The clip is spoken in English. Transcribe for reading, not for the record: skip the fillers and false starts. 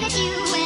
that you